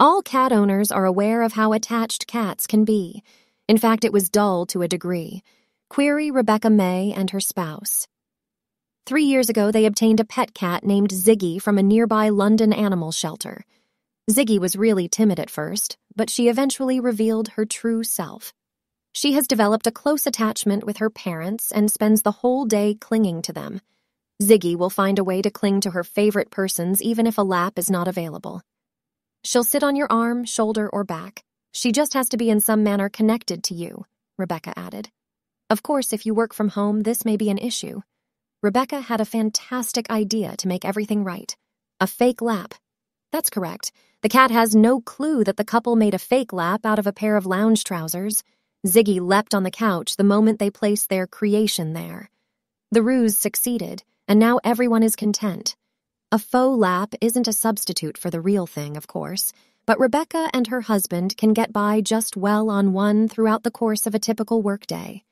All cat owners are aware of how attached cats can be. In fact, it was dull to a degree. Query Rebecca May and her spouse. 3 years ago, they obtained a pet cat named Ziggy from a nearby London animal shelter. Ziggy was really timid at first, but she eventually revealed her true self. She has developed a close attachment with her parents and spends the whole day clinging to them. Ziggy will find a way to cling to her favorite persons even if a lap is not available. She'll sit on your arm, shoulder, or back. She just has to be in some manner connected to you, Rebecca added. Of course, if you work from home, this may be an issue. Rebecca had a fantastic idea to make everything right. A fake lap. That's correct. The cat has no clue that the couple made a fake lap out of a pair of lounge trousers. Ziggy leapt on the couch the moment they placed their creation there. The ruse succeeded, and now everyone is content. A faux lap isn't a substitute for the real thing, of course, but Rebecca and her husband can get by just well on one throughout the course of a typical workday.